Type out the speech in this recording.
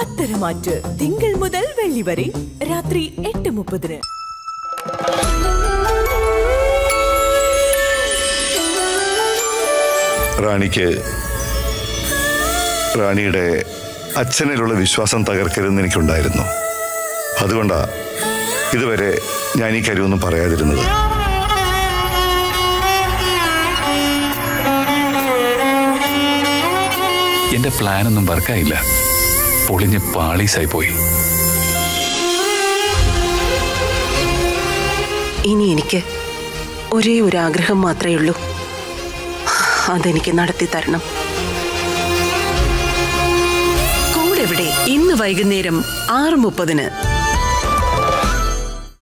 പത്തരമാറ്റ് തിങ്കൾ മുതൽ വെള്ളി വരെ രാത്രി 8:30-ന്. റാണിയുടെ അച്ഛനിലുള്ള വിശ്വാസം തകർക്കരുതെന്ന് എനിക്കുണ്ടായിരുന്നു. അതുകൊണ്ടാ ഇതുവരെ ഞാൻ ഈ കാര്യമൊന്നും പറയാതിരുന്നത്. എന്റെ പ്ലാനൊന്നും വർക്കായില്ല, പൊളിഞ്ഞ് പാളീസായി പോയി. ഇനി എനിക്ക് ഒരേ ഒരു ആഗ്രഹം മാത്രമേ ഉള്ളൂ, അതെനിക്ക് നടത്തി തരണം. കൂടെവിടെ ഇന്ന് വൈകുന്നേരം 6:30-ന്.